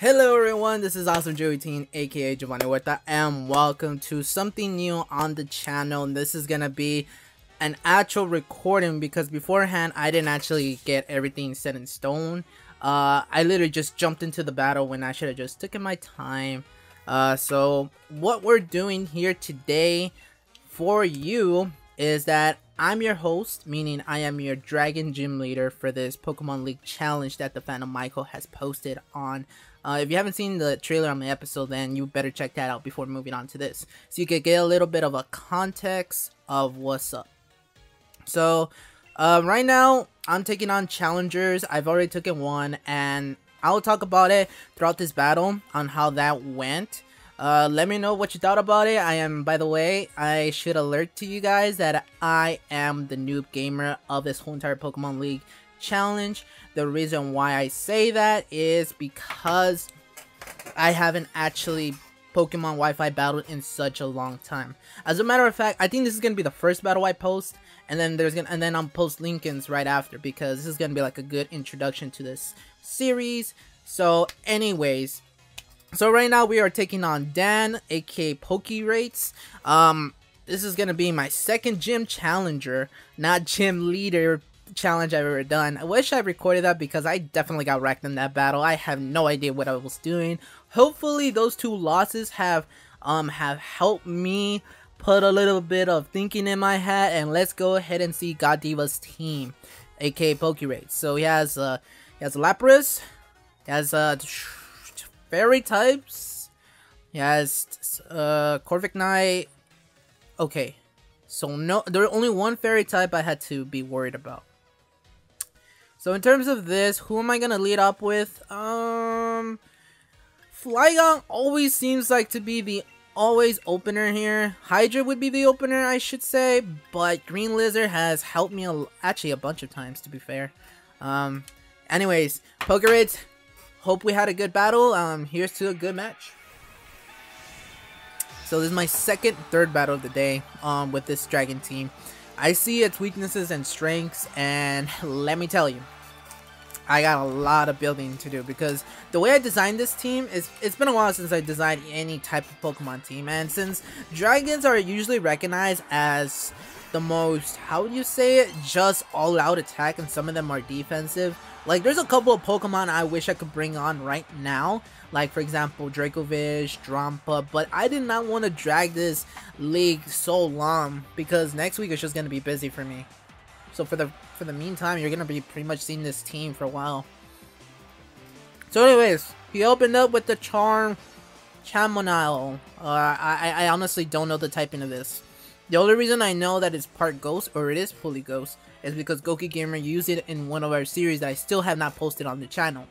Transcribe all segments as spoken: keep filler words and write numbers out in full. Hello everyone, this is Awesome Joey Teen, aka Giovanni Huerta, and welcome to something new on the channel. This is gonna be an actual recording because beforehand I didn't actually get everything set in stone. Uh, I literally just jumped into the battle when I should have just taken my time. Uh, so what we're doing here today for you is that I'm your host, meaning I am your Dragon Gym Leader for this Pokemon League challenge that the Phantom Michael has posted on. Uh, if you haven't seen the trailer on the episode, then you better check that out before moving on to this, so you can get a little bit of a context of what's up. So, uh, right now, I'm taking on challengers. I've already taken one, and I'll talk about it throughout this battle on how that went. Uh, let me know what you thought about it. I am, by the way, I should alert to you guys that I am the noob gamer of this whole entire Pokemon League challenge. The reason why I say that is because I haven't actually Pokemon Wi-Fi battled in such a long time. As a matter of fact, I think this is gonna be the first battle I post, and then there's gonna and then I'll post Lincoln's right after, because this is gonna be like a good introduction to this series. So, anyways. So right now we are taking on Dan, aka Pokrates. Um, this is gonna be my second gym challenger, not gym leader challenge I've ever done. I wish I recorded that because I definitely got wrecked in that battle. I have no idea what I was doing. Hopefully those two losses have um have helped me put a little bit of thinking in my head. And let's go ahead and see God Diva's team, aka Pokrates. So he has uh he has Lapras, he has uh. Fairy types. He has uh, Corviknight. Okay, so no, there's only one fairy type I had to be worried about. So in terms of this, who am I gonna lead up with? Um, Flygon always seems like to be the always opener here. Hydra would be the opener, I should say, but Green Lizard has helped me a, actually a bunch of times, to be fair. Um, anyways, Pokrates. Hope we had a good battle. Um, here's to a good match. So this is my second, third battle of the day um, with this Dragon team. I see its weaknesses and strengths, and let me tell you, I got a lot of building to do, because the way I designed this team is it's been a while since I designed any type of Pokemon team, and since Dragons are usually recognized as the most, how would you say it, just all-out attack, and some of them are defensive. Like, there's a couple of Pokemon I wish I could bring on right now, like for example Dracovish, Drompa, but I did not want to drag this league so long because next week it's just gonna be busy for me. So for the for the meantime, you're gonna be pretty much seeing this team for a while. So anyways, he opened up with the Charm Chamonile. Uh, I I honestly don't know the typing of this. The only reason I know that it's part ghost, or it is fully ghost, is because Goki Gamer used it in one of our series that I still have not posted on the channel.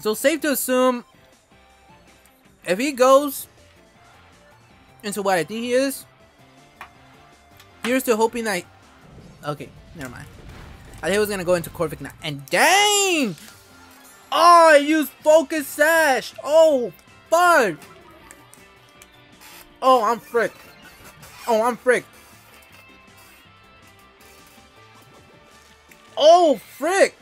So safe to assume, if he goes into what I think he is, here's to hoping that I... Okay, never mind. I think I was going to go into Corviknight, and dang! Oh, I used Focus Sash! Oh, fuck! Oh, I'm frick. Oh, I'm frick. Oh, frick.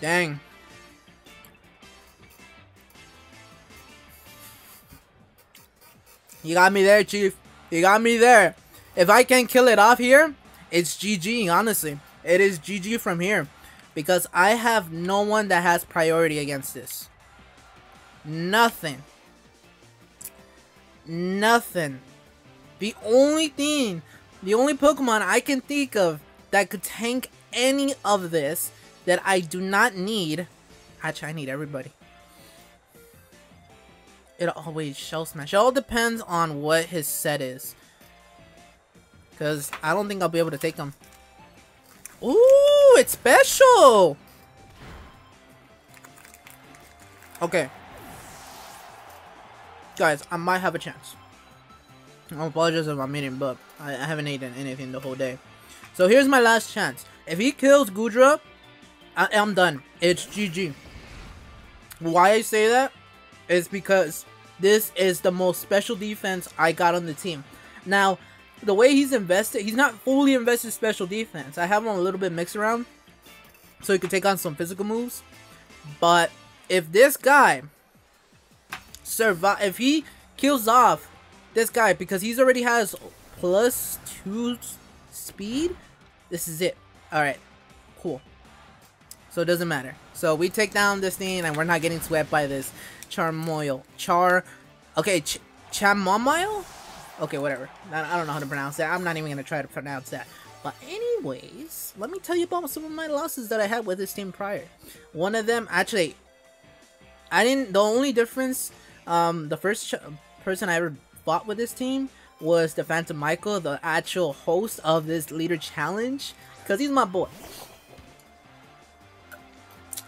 Dang. You got me there, Chief. You got me there. If I can kill it off here, it's G G, honestly. It is G G from here. Because I have no one that has priority against this. Nothing. Nothing. The only thing, the only Pokemon I can think of that could tank any of this that I do not need. Actually, I need everybody. It always Shell Smash. It all depends on what his set is. Because I don't think I'll be able to take him. Ooh, it's special! Okay. Guys, I might have a chance. I apologize if I'm eating, but I, I haven't eaten anything the whole day. So here's my last chance. If he kills Goodra, I, I'm done. It's G G. Why I say that is because this is the most special defense I got on the team. Now, the way he's invested, he's not fully invested special defense. I have him on a little bit mix around, so he could take on some physical moves. But if this guy survive, if he kills off this guy, because he's already has plus two speed, this is it. All right, cool. So it doesn't matter. So we take down this thing, and we're not getting swept by this Chamonile. Char, okay, Ch Chamonile. Okay, whatever. I don't know how to pronounce that. I'm not even gonna try to pronounce that. But anyways, let me tell you about some of my losses that I had with this team prior. One of them, actually, I didn't. The only difference, um, the first ch person I ever fought with this team was the Phantom Michael, the actual host of this leader challenge, because he's my boy.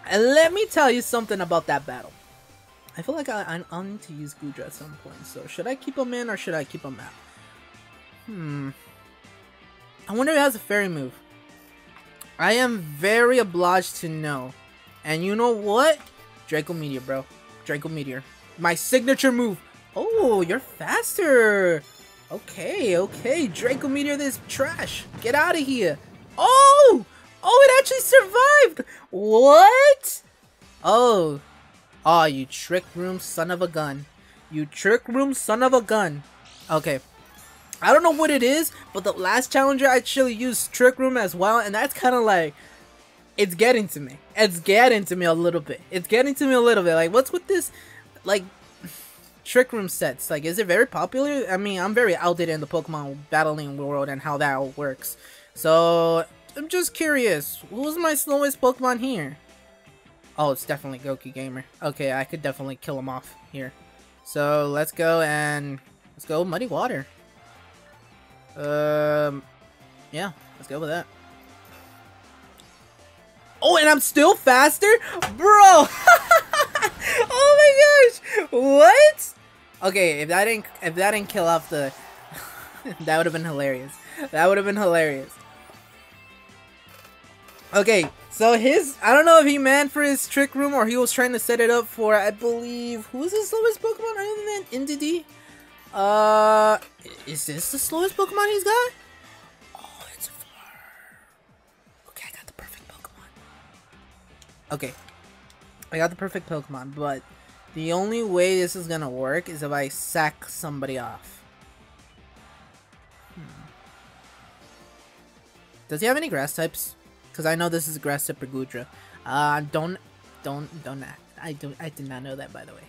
And let me tell you something about that battle. I feel like I, I'll need to use Goodra at some point. So should I keep him in or should I keep him out? Hmm. I wonder if he has a fairy move. I am very obliged to know. And you know what? Draco Meteor, bro. Draco Meteor. My signature move. Oh, you're faster. Okay, okay. Draco Meteor this trash. Get out of here. Oh! Oh, it actually survived! What? Oh. Oh, you trick room son of a gun. You trick room son of a gun. Okay. I don't know what it is, but the last challenger I actually used trick room as well, and that's kind of like, it's getting to me. It's getting to me a little bit. It's getting to me a little bit. Like, what's with this, like, trick room sets? Like, is it very popular? I mean, I'm very outdated in the Pokemon battling world and how that all works. So, I'm just curious. Who's my slowest Pokemon here? Oh, it's definitely Goki Gamer. Okay, I could definitely kill him off here. So, let's go and, let's go Muddy Water. Um, yeah, let's go with that. Oh, and I'm still faster? Bro! Oh my gosh! What? Okay, if that didn't, if that didn't kill off the, that would have been hilarious. That would have been hilarious. Okay, so his, I don't know if he meant for his trick room or he was trying to set it up for, I believe, who is the slowest Pokemon other than Indeedee? Uh, is this the slowest Pokemon he's got? Oh, it's a Fleur. Okay, I got the perfect Pokemon. Okay, I got the perfect Pokemon, but the only way this is gonna work is if I sack somebody off. Hmm. Does he have any grass types? Because I know this is grass type for Goodra. Uh, don't, don't, don't. I don't. I did not know that, by the way.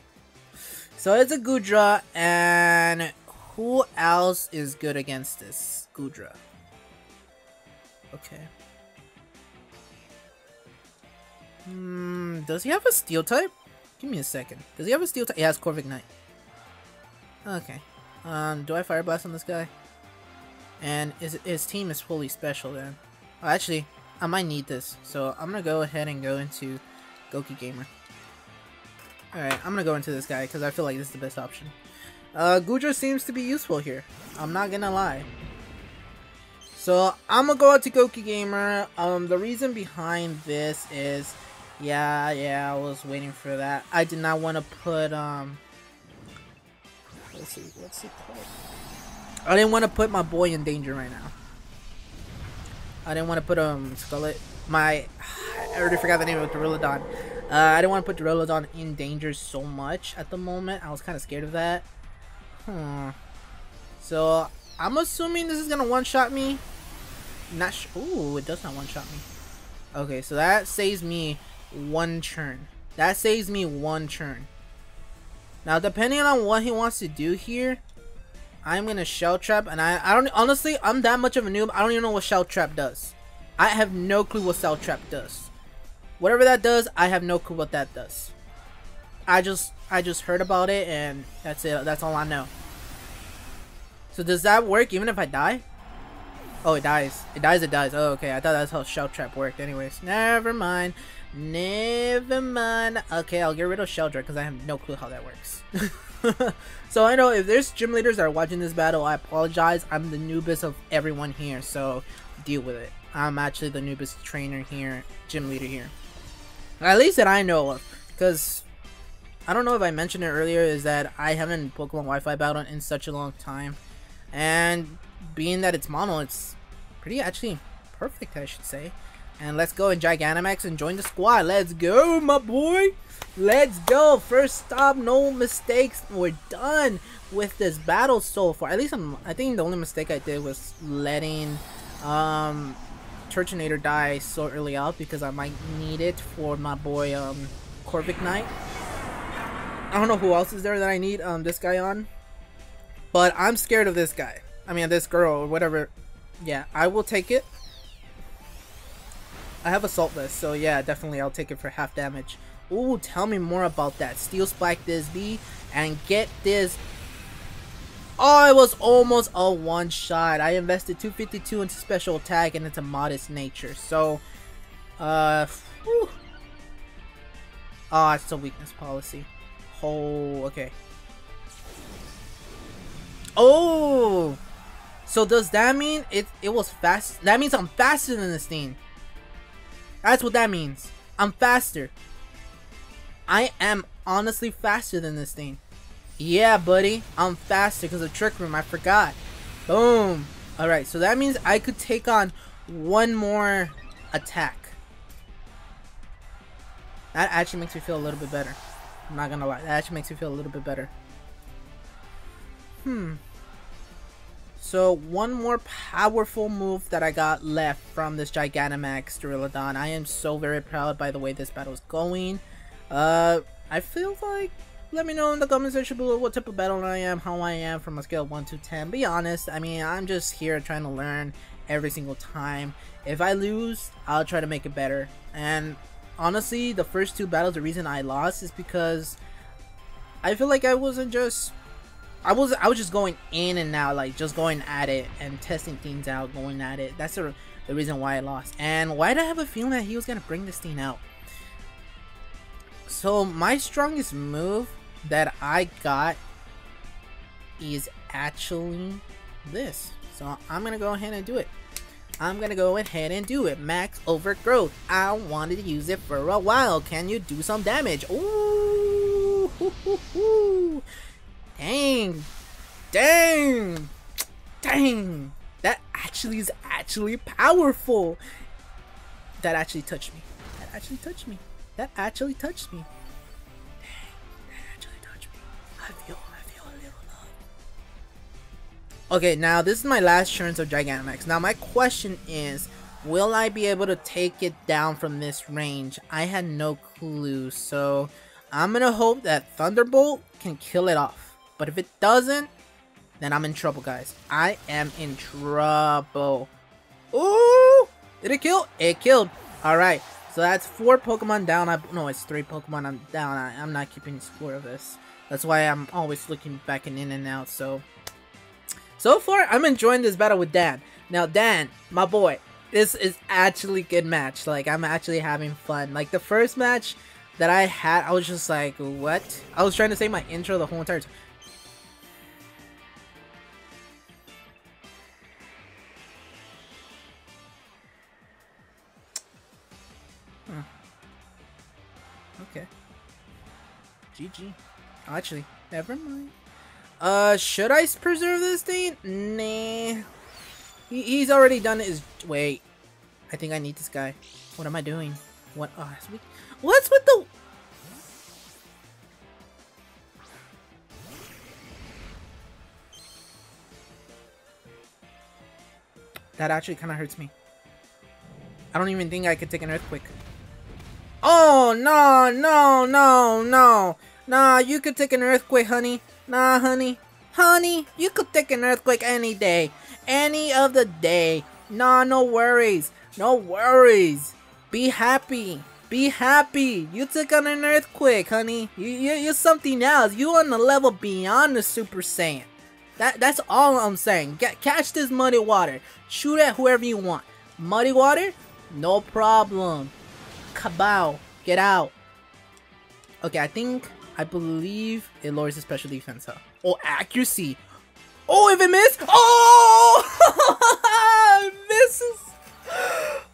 So it's a Goodra, and who else is good against this Goodra? Okay. Hmm, does he have a steel type? Give me a second. Does he have a steel type? He has Corviknight. Okay. Um, do I Fire Blast on this guy? And his, his team is fully special then. Oh, actually, I might need this. So I'm gonna go ahead and go into Goki Gamer. Alright, I'm gonna go into this guy because I feel like this is the best option. Uh, Goodra seems to be useful here. I'm not gonna lie. So, I'm gonna go out to Goki Gamer. Um, the reason behind this is, yeah, yeah, I was waiting for that. I did not want to put, um, let's see, let's see. I didn't want to put my boy in danger right now. I didn't want to put, um, Scarlet, my, I already forgot the name of Duraludon. Uh, I didn't want to put Duraludon in danger so much at the moment. I was kind of scared of that. Hmm. So, I'm assuming this is going to one-shot me. Not sh Ooh, it does not one-shot me. Okay, so that saves me one turn. That saves me one turn. Now, depending on what he wants to do here, I'm going to Shell Trap. And I, I don't, honestly, I'm that much of a noob. I don't even know what Shell Trap does. I have no clue what Shell Trap does. Whatever that does, I have no clue what that does. I just, I just heard about it, and that's it. That's all I know. So does that work even if I die? Oh, it dies. It dies. It dies. Oh, okay. I thought that's how Shell Trap worked. Anyways, never mind. Never mind. Okay, I'll get rid of Shell Trap because I have no clue how that works. So I know if there's gym leaders that are watching this battle, I apologize. I'm the noobest of everyone here, so deal with it. I'm actually the noobest trainer here, gym leader here. At least that I know of, because I don't know if I mentioned it earlier, is that I haven't Pokemon Wi-Fi battled in such a long time, and being that it's mono, it's pretty actually perfect, I should say. And let's go and Gigantamax and join the squad. Let's go, my boy. Let's go. First stop, no mistakes. We're done with this battle so far. At least I'm, I think the only mistake I did was letting um, Torchinator die so early out, because I might need it for my boy um, Corviknight. I don't know who else is there that I need um, this guy on. But I'm scared of this guy. I mean, this girl or whatever. Yeah, I will take it. I have Assault List, so yeah, definitely I'll take it for half damage. Ooh, tell me more about that. Steel Spike this B and get this. Oh, it was almost a one shot. I invested two fifty-two into special attack and it's a modest nature. So, uh, whew. Oh, it's a weakness policy. Oh, okay. Oh, so does that mean it, it was fast? That means I'm faster than this thing. That's what that means. I'm faster. I am honestly faster than this thing. Yeah, buddy. I'm faster because of Trick Room. I forgot. Boom. Alright, so that means I could take on one more attack. That actually makes me feel a little bit better. I'm not gonna lie. That actually makes me feel a little bit better. Hmm. So one more powerful move that I got left from this Gigantamax Duraludon. I am so very proud by the way this battle is going. Uh, I feel like, let me know in the comment section below what type of battle I am, how I am from a scale of one to ten. Be honest, I mean, I'm just here trying to learn every single time. If I lose, I'll try to make it better. And honestly, the first two battles, the reason I lost is because I feel like I wasn't just... I was I was just going in and out, like just going at it and testing things out, going at it. That's the, the reason why I lost. And why did I have a feeling that he was gonna bring this thing out? So my strongest move that I got is actually this. So I'm gonna go ahead and do it. I'm gonna go ahead and do it. Max Overgrowth. I wanted to use it for a while. Can you do some damage? Ooh. Hoo, hoo, hoo. Dang, dang, dang, that actually is actually powerful. That actually touched me. That actually touched me. That actually touched me. Dang, that actually touched me. I feel, I feel a little love. Okay, now this is my last turn of Gigantamax. Now my question is, will I be able to take it down from this range? I had no clue, so I'm gonna hope that Thunderbolt can kill it off. But if it doesn't, then I'm in trouble, guys. I am in trouble. Ooh! Did it kill? It killed. Alright. So that's four Pokemon down. I, no, it's three Pokemon I'm down. I, I'm not keeping score of this. That's why I'm always looking back and in and out. So, so far, I'm enjoying this battle with Dan. Now, Dan, my boy, this is actually a good match. Like, I'm actually having fun. Like, the first match that I had, I was just like, what? I was trying to say my intro the whole entire time. Huh. Okay. G G. Oh, actually, never mind. Uh, should I preserve this thing? Nah. He he's already done his. Wait. I think I need this guy. What am I doing? What? Oh, that's weak. What's with the... That actually kind of hurts me. I don't even think I could take an earthquake. Oh, no, no, no, no. Nah, you could take an earthquake, honey. Nah, honey. Honey, you could take an earthquake any day. Any of the day. Nah, no worries. No worries. Be happy. Be happy. You took on an earthquake, honey. You, you, you're something else. You on the level beyond the Super Saiyan. That, that's all I'm saying. Get, catch this muddy water. Shoot at whoever you want. Muddy water? No problem. Kabow. Get out. Okay, I think, I believe it lowers the special defense up. Oh, accuracy. Oh, if it missed. Oh! It misses.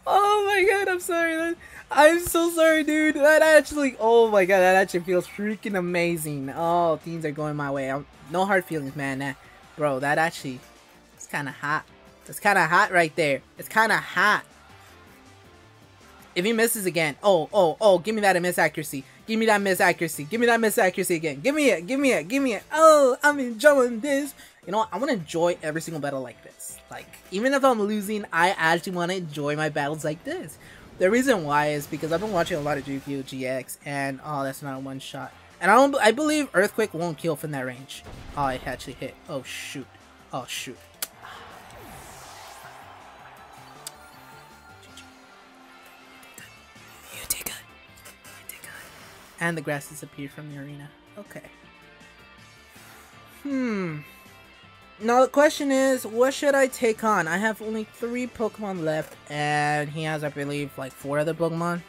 Oh my god, I'm sorry. That, I'm so sorry, dude. That actually, oh my god, that actually feels freaking amazing. Oh, things are going my way. I'm, no hard feelings, man. Nah, bro, that actually, It's kind of hot. It's kind of hot right there. It's kind of hot. If he misses again, oh, oh, oh, give me that miss accuracy. Give me that miss accuracy. Give me that miss accuracy again. Give me it. Give me it. Give me it. Oh, I'm enjoying this. You know what? I want to enjoy every single battle like this. Like, even if I'm losing, I actually want to enjoy my battles like this. The reason why is because I've been watching a lot of G Q G X, and oh, that's not a one shot. And I don't. I believe Earthquake won't kill from that range. Oh, it actually hit. Oh shoot. Oh shoot. You did good. You did good. And the grass disappeared from the arena. Okay. Hmm. Now the question is, what should I take on? I have only three Pokemon left, and he has, I believe, like four other Pokemon.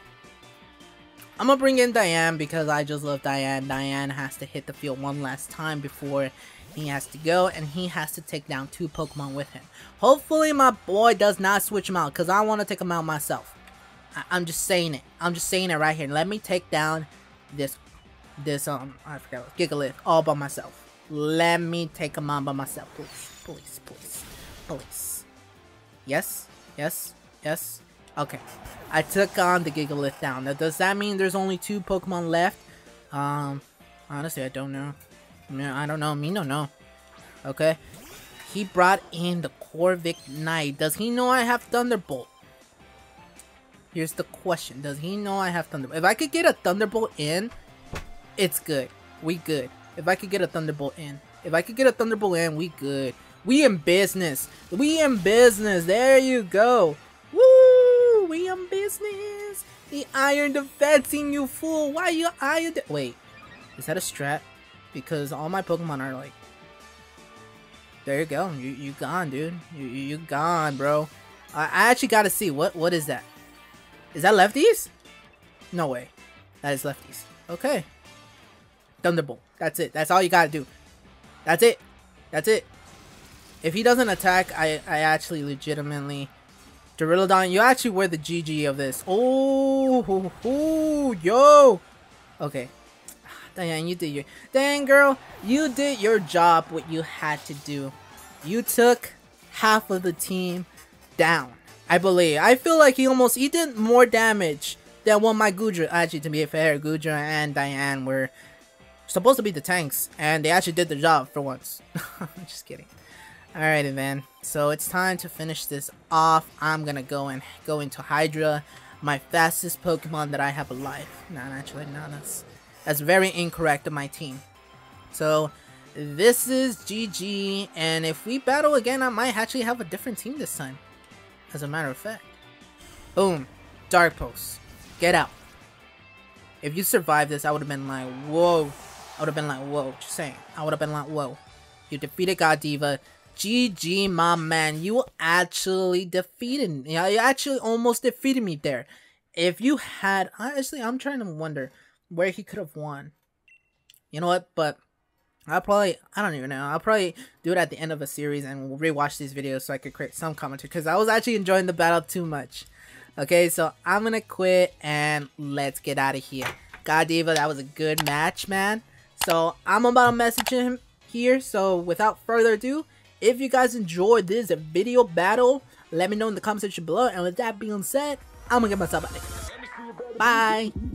I'm gonna bring in Diane because I just love Diane. Diane has to hit the field one last time before he has to go, and he has to take down two Pokemon with him. Hopefully my boy does not switch him out because I want to take him out myself. I I'm just saying it. I'm just saying it right here. Let me take down this, this um, I forgot, what, Gigalith all by myself. Let me take him out by myself, please, please, please, please. Yes, yes, yes. Okay, I took on the Gigalith down. Now, does that mean there's only two Pokemon left? Um, honestly, I don't know. No, I don't know. Me no no. Okay, he brought in the Corviknight. Does he know I have Thunderbolt? Here's the question: does he know I have Thunderbolt? If I could get a Thunderbolt in, it's good. We good. If I could get a Thunderbolt in, if I could get a Thunderbolt in, we good. We in business. We in business. There you go. Woo! We in business. He ironed the fencing, you fool. Why you ironed the... Wait, is that a strat? Because all my Pokemon are like... There you go. You you gone, dude. You you gone, bro. I, I actually gotta see. What what is that? Is that lefties? No way. That is lefties. Okay. Thunderbolt. That's it. That's all you gotta do. That's it. That's it. If he doesn't attack, I, I actually legitimately... Duraludon, you actually were the G G of this. Oh, hoo, hoo, yo. Okay. Diane, you did your... Dang, girl. You did your job, what you had to do. You took half of the team down, I believe. I feel like he almost... He did more damage than what my Goodra... Actually, to be fair, Goodra and Diane were... supposed to be the tanks, and they actually did the job for once. I'm just kidding. Alrighty, man. So it's time to finish this off. I'm gonna go and go into Hydra, my fastest Pokemon that I have alive. Nah, actually, nah, that's that's very incorrect of my team. So this is G G, and if we battle again, I might actually have a different team this time. As a matter of fact. Boom, Dark Pulse, get out. If you survived this, I would have been like, whoa. I would have been like, whoa, just saying. I would have been like, whoa. You defeated Godiva. G G, my man. You actually defeated me. You actually almost defeated me there. If you had... Honestly, I'm trying to wonder where he could have won. You know what? But I'll probably... I don't even know. I'll probably do it at the end of a series and rewatch these videos so I could create some commentary. Because I was actually enjoying the battle too much. Okay, so I'm going to quit and let's get out of here. Godiva, that was a good match, man. So I'm about to message him here. So without further ado, if you guys enjoyed this video battle, let me know in the comment section below. And with that being said, I'm gonna get myself out of here. Bye.